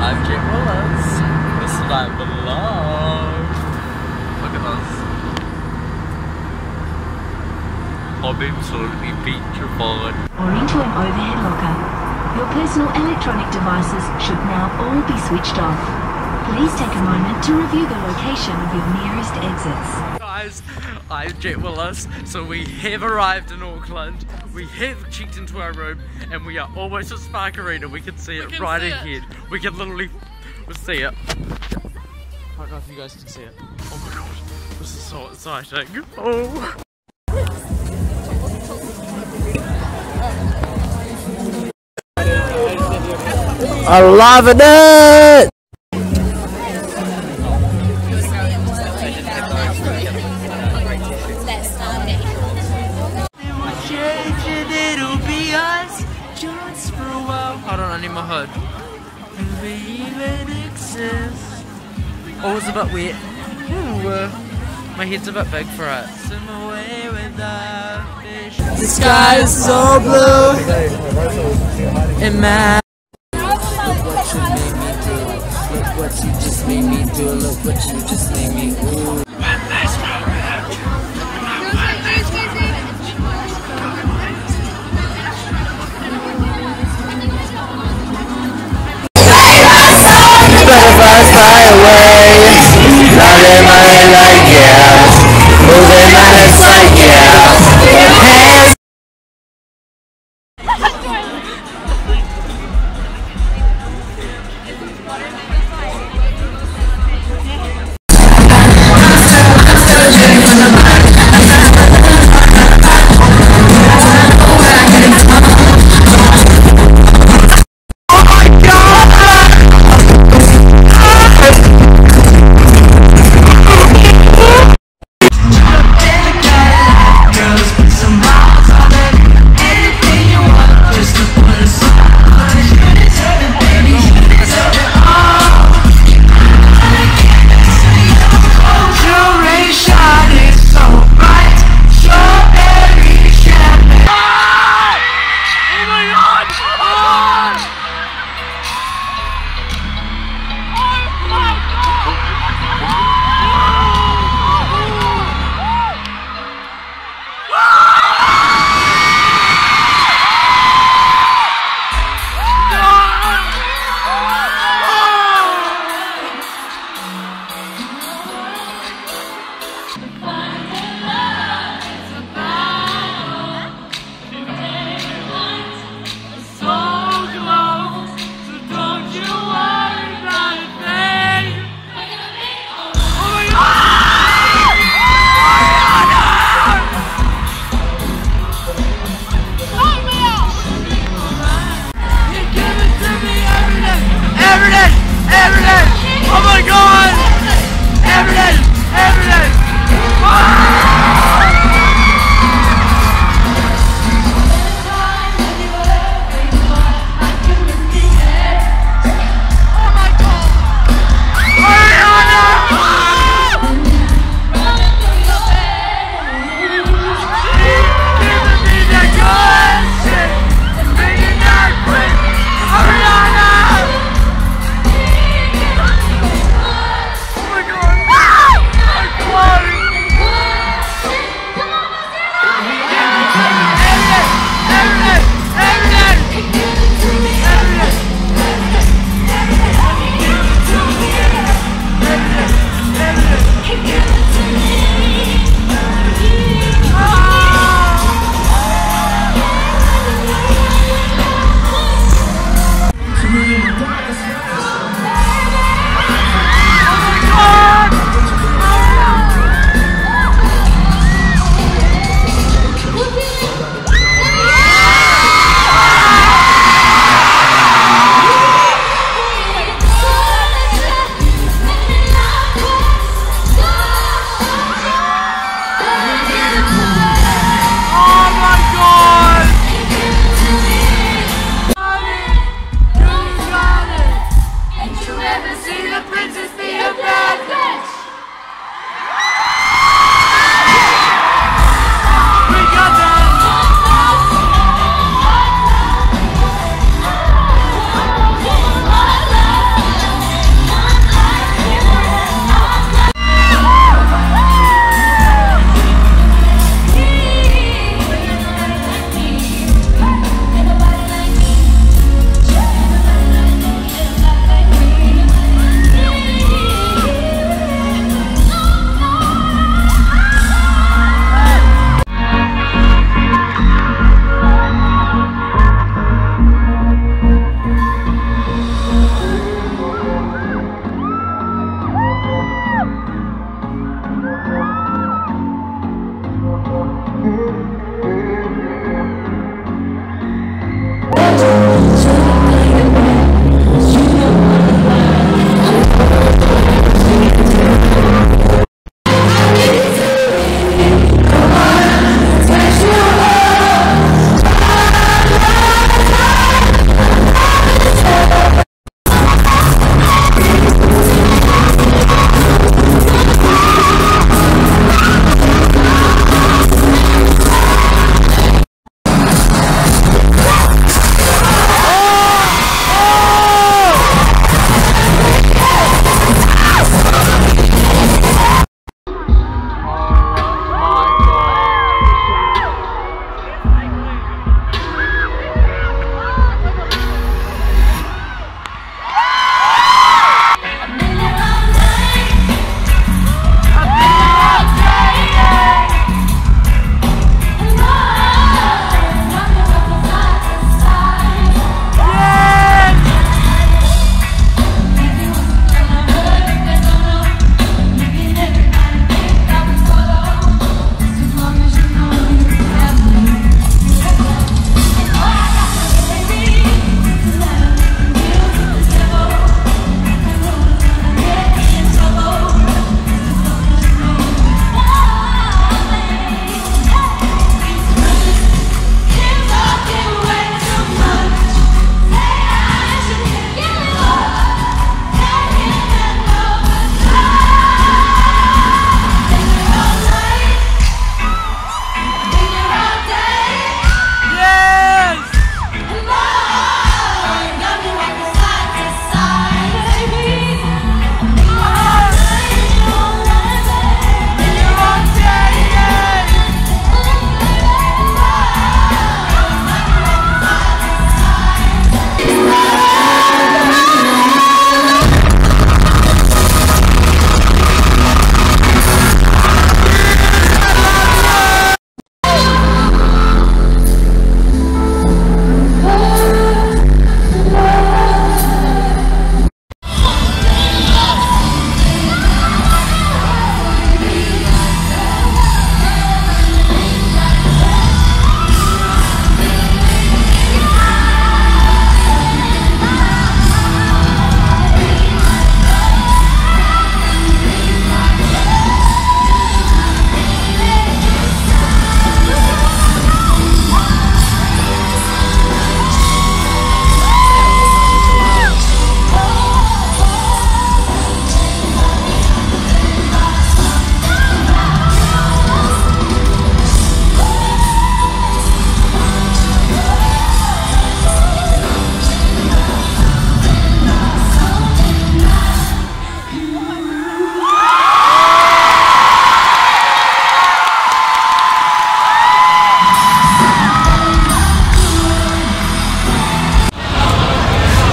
I'm Jack Willis. This is my vlog. Look at us. I'm absolutely petrified. Or into an overhead locker. Your personal electronic devices should now all be switched off. Please take a moment to review the location of your nearest exits. Guys, I'm Jack Willis, so we have arrived in Auckland, we have checked into our room, and we are almost at Spark Arena. We can see it right ahead. We can literally see it. I don't know if you guys can see it. Oh my god, this is so exciting. Oh! I love it! Hold on, I need my hood. Oh, it's a bit wet. Ooh, my head's a bit big for it. The sky is so blue. And man. Look what you just made me do. Look what you just made me do. One last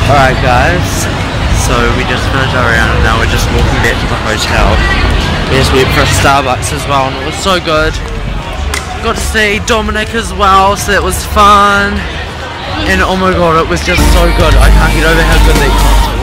Alright guys, so we just finished our round and now we're just walking back to the hotel. We just went for a Starbucks as well and it was so good. Got to see Dominic as well, so that was fun. And oh my god, it was just so good. I can't get over how good they got.